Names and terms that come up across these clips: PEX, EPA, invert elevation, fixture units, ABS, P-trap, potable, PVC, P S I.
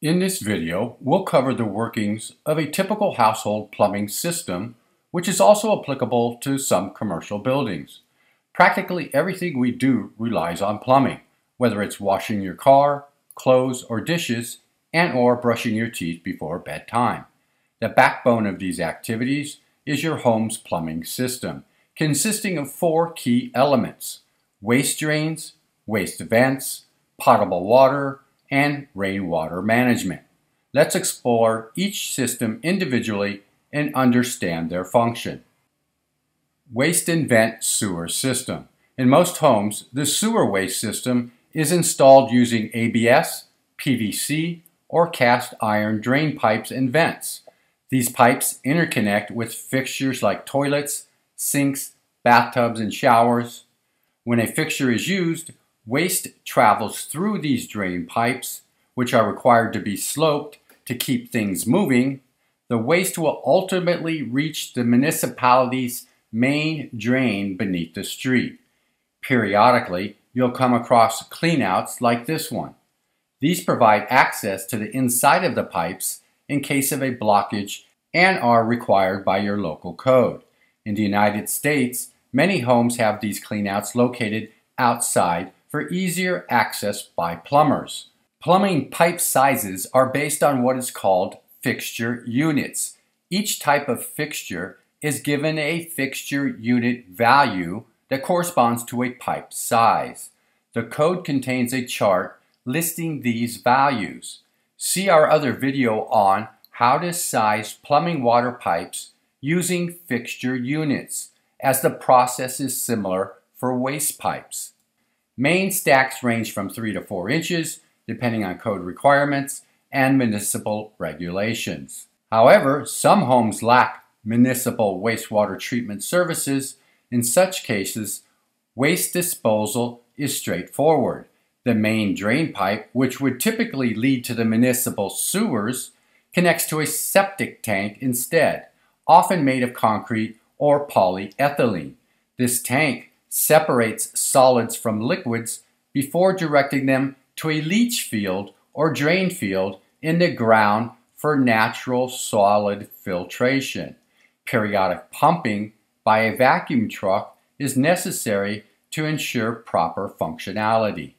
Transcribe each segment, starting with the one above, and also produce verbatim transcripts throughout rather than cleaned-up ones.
In this video, we'll cover the workings of a typical household plumbing system, which is also applicable to some commercial buildings. Practically everything we do relies on plumbing, whether it's washing your car, clothes, or dishes, and/or brushing your teeth before bedtime. The backbone of these activities is your home's plumbing system, consisting of four key elements: waste drains, waste vents, potable water, and rainwater management. Let's explore each system individually and understand their function. Waste and vent sewer system. In most homes, the sewer waste system is installed using A B S, P V C, or cast iron drain pipes and vents. These pipes interconnect with fixtures like toilets, sinks, bathtubs, and showers. When a fixture is used, waste travels through these drain pipes, which are required to be sloped to keep things moving. The waste will ultimately reach the municipality's main drain beneath the street. Periodically, you'll come across cleanouts like this one. These provide access to the inside of the pipes in case of a blockage and are required by your local code. In the United States, many homes have these cleanouts located outside for easier access by plumbers. Plumbing pipe sizes are based on what is called fixture units. Each type of fixture is given a fixture unit value that corresponds to a pipe size. The code contains a chart listing these values. See our other video on how to size plumbing water pipes using fixture units, as the process is similar for waste pipes. Main stacks range from three to four inches, depending on code requirements and municipal regulations. However, some homes lack municipal wastewater treatment services. In such cases, waste disposal is straightforward. The main drain pipe, which would typically lead to the municipal sewers, connects to a septic tank instead, often made of concrete or polyethylene. This tank separates solids from liquids before directing them to a leach field or drain field in the ground for natural solid filtration. Periodic pumping by a vacuum truck is necessary to ensure proper functionality.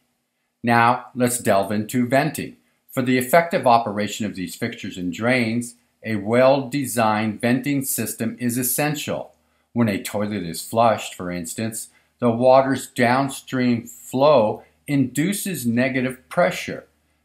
Now let's delve into venting. For the effective operation of these fixtures and drains, a well-designed venting system is essential. When a toilet is flushed, for instance, the water's downstream flow induces negative pressure.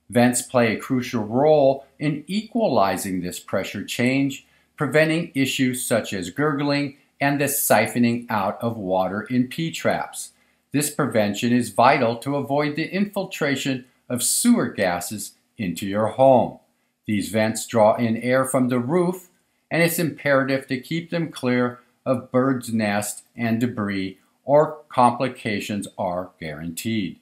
Vents play a crucial role in equalizing this pressure change, preventing issues such as gurgling and the siphoning out of water in P-traps. This prevention is vital to avoid the infiltration of sewer gases into your home. These vents draw in air from the roof, and it's imperative to keep them clear of birds' nests and debris, or complications are guaranteed.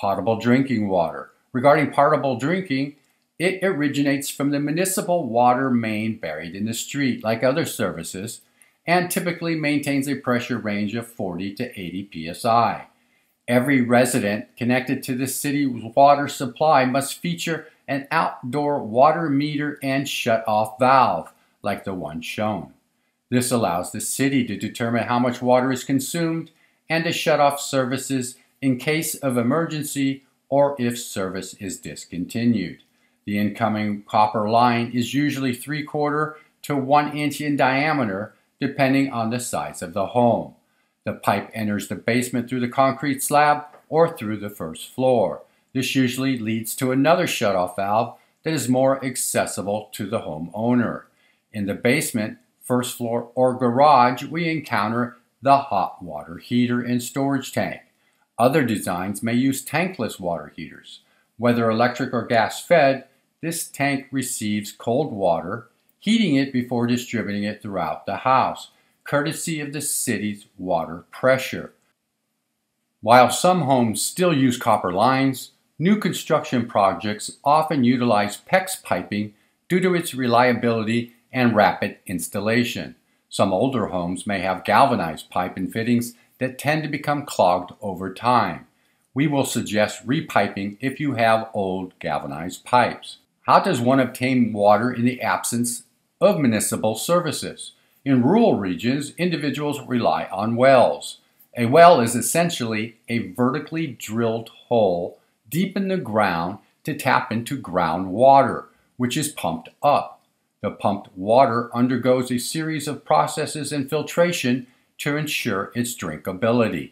Potable drinking water. Regarding potable drinking, it originates from the municipal water main buried in the street, like other services, and typically maintains a pressure range of forty to eighty P S I. Every resident connected to the city water supply must feature an outdoor water meter and shut-off valve, like the one shown. This allows the city to determine how much water is consumed and to shut off services in case of emergency or if service is discontinued. The incoming copper line is usually three-quarter to one inch in diameter, depending on the size of the home. The pipe enters the basement through the concrete slab or through the first floor. This usually leads to another shut-off valve that is more accessible to the homeowner. In the basement, first floor, or garage, we encounter the hot water heater and storage tank. Other designs may use tankless water heaters. Whether electric or gas fed, this tank receives cold water, heating it before distributing it throughout the house, courtesy of the city's water pressure. While some homes still use copper lines, new construction projects often utilize PEX piping due to its reliability and rapid installation. Some older homes may have galvanized pipe and fittings that tend to become clogged over time. We will suggest repiping if you have old galvanized pipes. How does one obtain water in the absence of municipal services? In rural regions, individuals rely on wells. A well is essentially a vertically drilled hole deep in the ground to tap into groundwater, which is pumped up. The pumped water undergoes a series of processes and filtration to ensure its drinkability.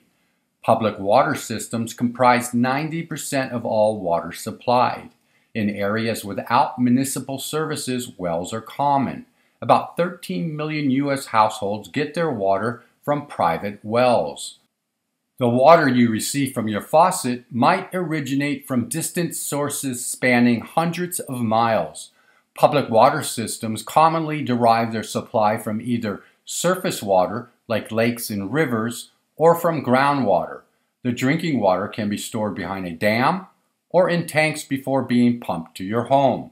Public water systems comprise ninety percent of all water supplied. In areas without municipal services, wells are common. About thirteen million U S households get their water from private wells. The water you receive from your faucet might originate from distant sources spanning hundreds of miles. Public water systems commonly derive their supply from either surface water, like lakes and rivers, or from groundwater. The drinking water can be stored behind a dam, or in tanks before being pumped to your home.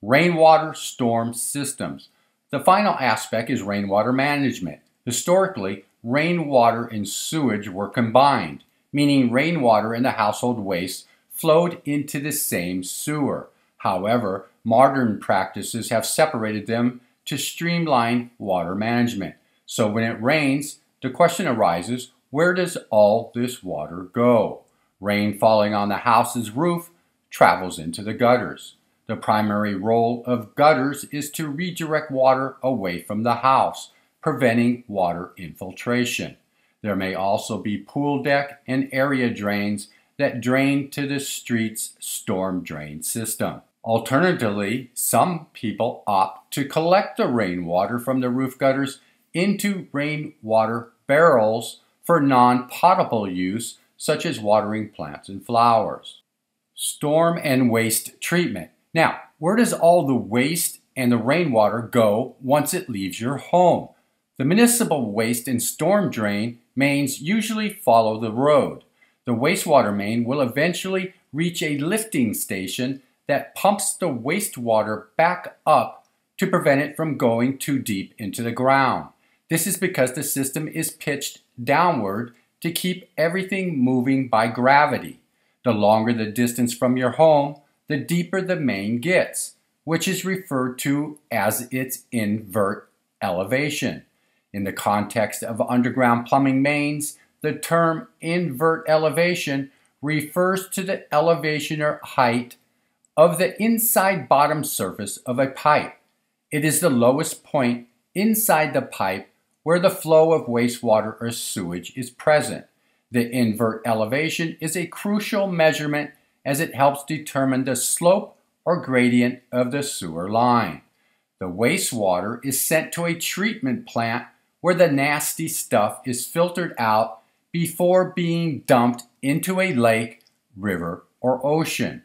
Rainwater storm systems. The final aspect is rainwater management. Historically, rainwater and sewage were combined, meaning rainwater and the household waste flowed into the same sewer. However, modern practices have separated them to streamline water management. So when it rains, the question arises, where does all this water go? Rain falling on the house's roof travels into the gutters. The primary role of gutters is to redirect water away from the house, preventing water infiltration. There may also be pool deck and area drains that drain to the street's storm drain system. Alternatively, some people opt to collect the rainwater from the roof gutters into rainwater barrels for non-potable use, such as watering plants and flowers. Storm and waste treatment. Now, where does all the waste and the rainwater go once it leaves your home? The municipal waste and storm drain mains usually follow the road. The wastewater main will eventually reach a lifting station that pumps the wastewater back up to prevent it from going too deep into the ground. This is because the system is pitched downward to keep everything moving by gravity. The longer the distance from your home, the deeper the main gets, which is referred to as its invert elevation. In the context of underground plumbing mains, the term invert elevation refers to the elevation or height of the inside bottom surface of a pipe. It is the lowest point inside the pipe where the flow of wastewater or sewage is present. The invert elevation is a crucial measurement as it helps determine the slope or gradient of the sewer line. The wastewater is sent to a treatment plant where the nasty stuff is filtered out before being dumped into a lake, river, or ocean.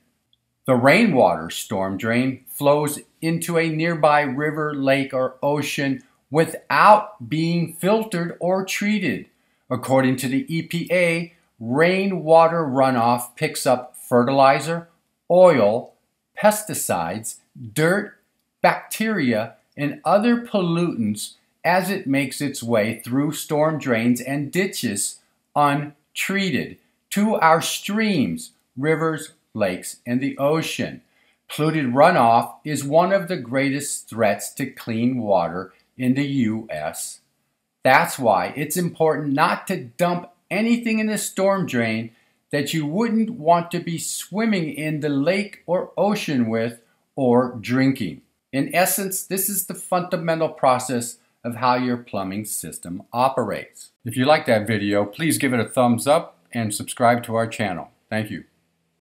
The rainwater storm drain flows into a nearby river, lake, or ocean without being filtered or treated. According to the E P A, rainwater runoff picks up fertilizer, oil, pesticides, dirt, bacteria, and other pollutants as it makes its way through storm drains and ditches untreated to our streams, rivers, lakes, and the ocean. Polluted runoff is one of the greatest threats to clean water in the U S That's why it's important not to dump anything in the storm drain that you wouldn't want to be swimming in the lake or ocean with or drinking. In essence, this is the fundamental process of how your plumbing system operates. If you like that video, please give it a thumbs up and subscribe to our channel. Thank you.